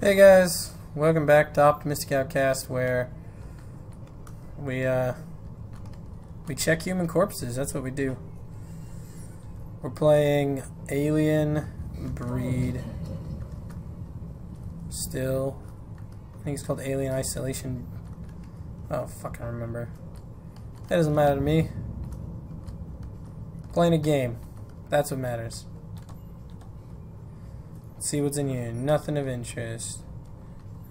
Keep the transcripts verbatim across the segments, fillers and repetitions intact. Hey guys, welcome back to Optimistic Outcast, where we uh, we check human corpses. That's what we do. We're playing Alien Breed. Still, I think it's called Alien Isolation. Oh fuck, I remember. That doesn't matter to me. Playing a game. That's what matters. Let's see what's in here. Nothing of interest.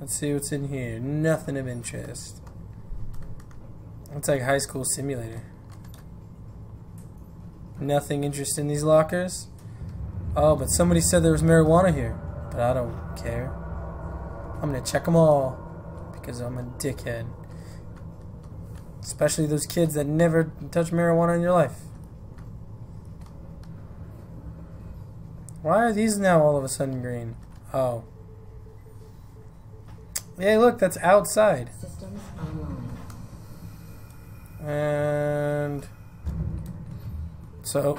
Let's see what's in here. Nothing of interest. It's like high school simulator. Nothing interesting in these lockers. Oh, but somebody said there was marijuana here. But I don't care. I'm gonna check them all because I'm a dickhead. Especially those kids that never touch marijuana in your life. Why are these now all of a sudden green? Oh. Hey, look, that's outside. Systems online. And so,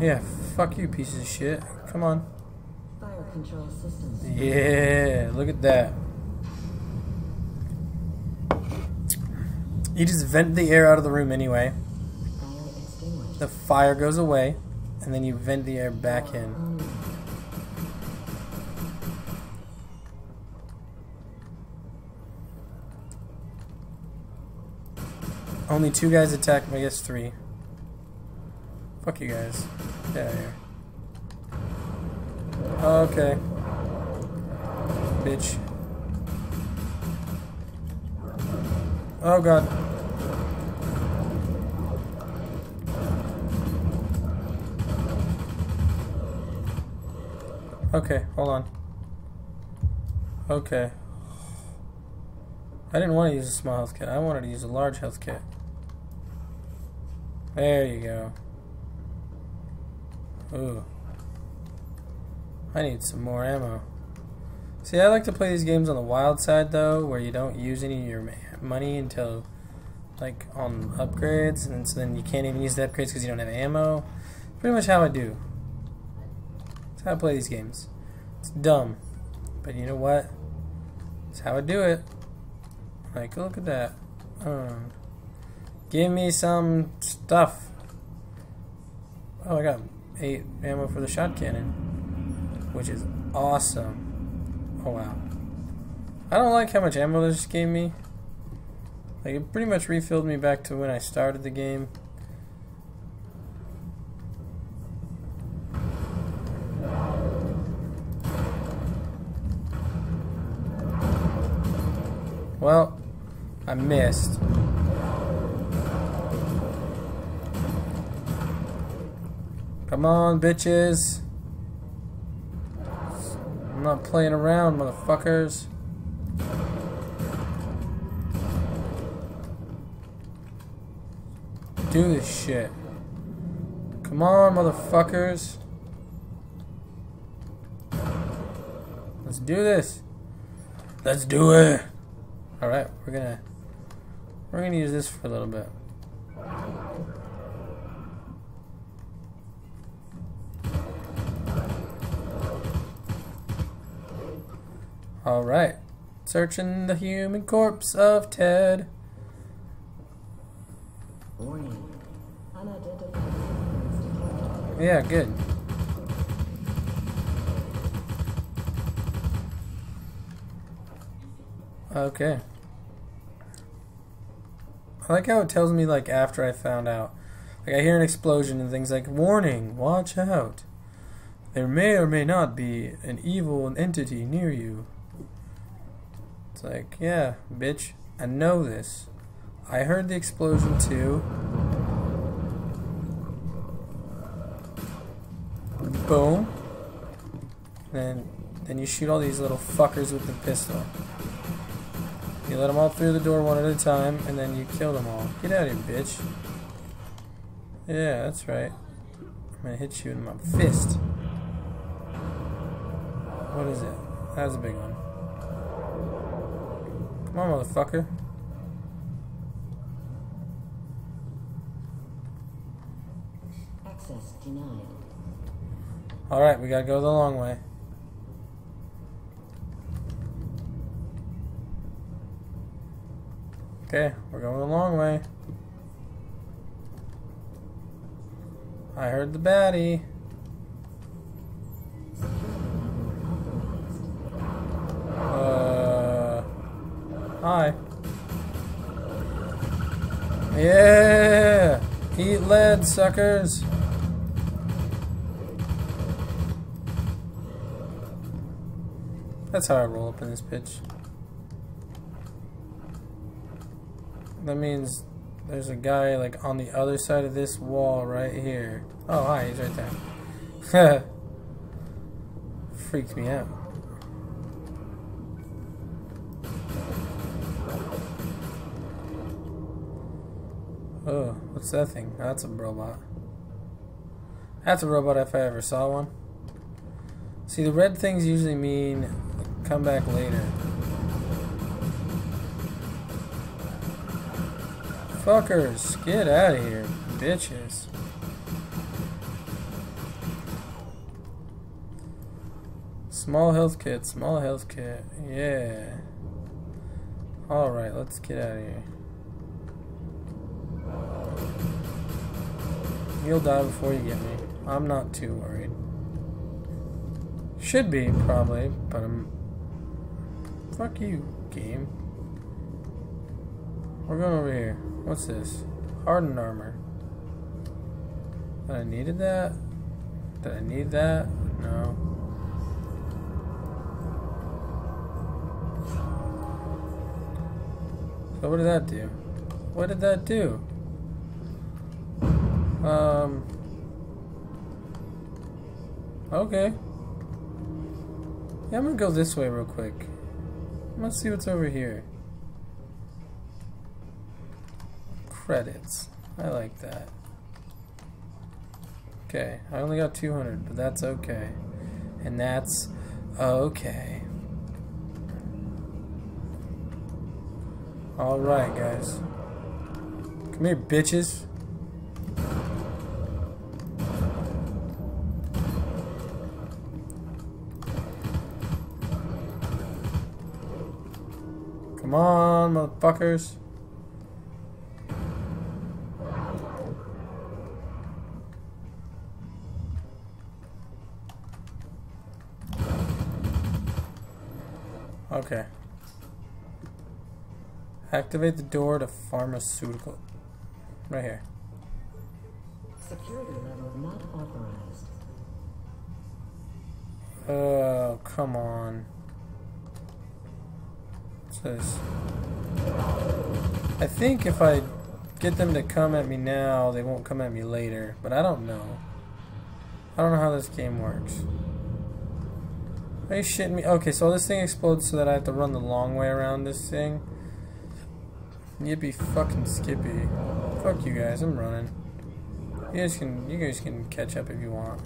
yeah, fuck you, pieces of shit. Come on. Fire control systems. Yeah, look at that. You just vent the air out of the room anyway. Fire extinguished. The fire goes away. And then you vent the air back in. Only two guys attacked, I guess three. Fuck you guys. Get out of here. Okay. Bitch. Oh god. Okay, hold on. Okay. I didn't want to use a small health kit. I wanted to use a large health kit. There you go. Ooh. I need some more ammo. See, I like to play these games on the wild side, though, where you don't use any of your money until, like, on upgrades, and so then you can't even use the upgrades because you don't have ammo. Pretty much how I do. How I play these games. It's dumb, but you know what? It's how I do it. Like, look at that. Oh. Give me some stuff. Oh, I got eight ammo for the shot cannon, which is awesome. Oh wow. I don't like how much ammo this gave me. Like, it pretty much refilled me back to when I started the game. Well, I missed. Come on, bitches. I'm not playing around, motherfuckers. Do this shit. Come on, motherfuckers. Let's do this. Let's do it. All right, we're gonna we're gonna use this for a little bit. All right, searching the human corpse of Ted. Yeah, good. Okay. I like how it tells me, like, after I found out. Like, I hear an explosion and things like, warning, watch out. There may or may not be an evil entity near you. It's like, yeah, bitch, I know this. I heard the explosion too. Boom. Then, then you shoot all these little fuckers with the pistol. You let them all through the door one at a time, and then you kill them all. Get out of here, bitch. Yeah, that's right. I'm gonna hit you in my fist. What is it? That was a big one. Come on, motherfucker. Access denied. Alright, we gotta go the long way. Okay, we're going the long way. I heard the baddie. Uh, hi. Yeah! Eat lead, suckers! That's how I roll up in this pitch. That means there's a guy like on the other side of this wall right here. Oh, hi, he's right there. Freaked me out. Oh, what's that thing? Oh, that's a robot. That's a robot if I ever saw one. See, the red things usually mean come back later. Fuckers, get out of here, bitches. Small health kit, small health kit, yeah. Alright, let's get out of here. You'll die before you get me. I'm not too worried. Should be, probably, but I'm... Fuck you, game. We're going over here. What's this? Hardened armor. Did I needed that? Did I need that? No. So what did that do? What did that do? Um. Okay. Yeah, I'm gonna go this way real quick. Let's see what's over here. Credits. I like that. Okay, I only got two hundred, but that's okay. And that's okay. Alright, guys. Come here, bitches. Come on, motherfuckers. Okay. Activate the door to pharmaceutical. Right here. Security level not authorized. Oh, come on. This. I think if I get them to come at me now, they won't come at me later, but I don't know. I don't know how this game works. Are you shitting me? Okay, so this thing explodes so that I have to run the long way around this thing. Yippee fucking skippy. Fuck you guys, I'm running. You guys can, you guys can catch up if you want.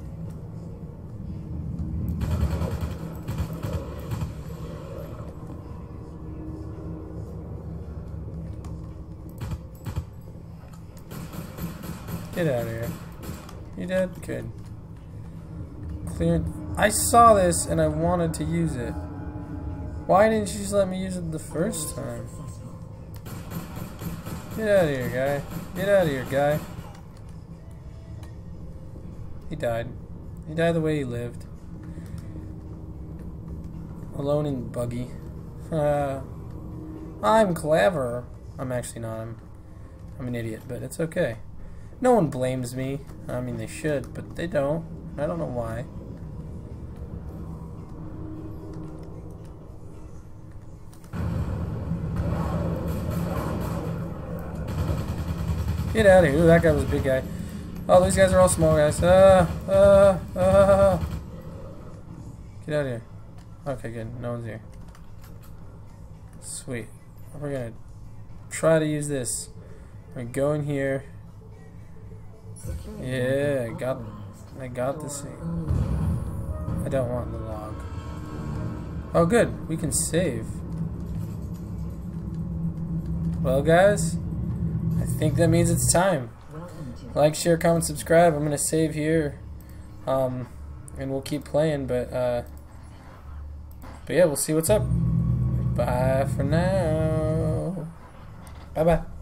Get out of here. You dead? Good. Clear. I saw this and I wanted to use it. Why didn't you just let me use it the first time? Get out of here, guy. Get out of here, guy. He died. He died the way he lived. Alone and buggy. Uh, I'm clever. I'm actually not. I'm, I'm an idiot, but it's okay. No one blames me. I mean, they should, but they don't. I don't know why. Get out of here. Ooh, that guy was a big guy. Oh, these guys are all small guys. Uh, uh, uh. Get out of here. Okay, good. No one's here. Sweet. We're gonna try to use this. We're gonna go in here. Yeah, I got, I got this thing. I don't want the log. Oh good, we can save. Well guys, I think that means it's time. Like, share, comment, subscribe. I'm gonna save here. Um, and we'll keep playing, but uh, but yeah, we'll see what's up. Bye for now. Bye-bye.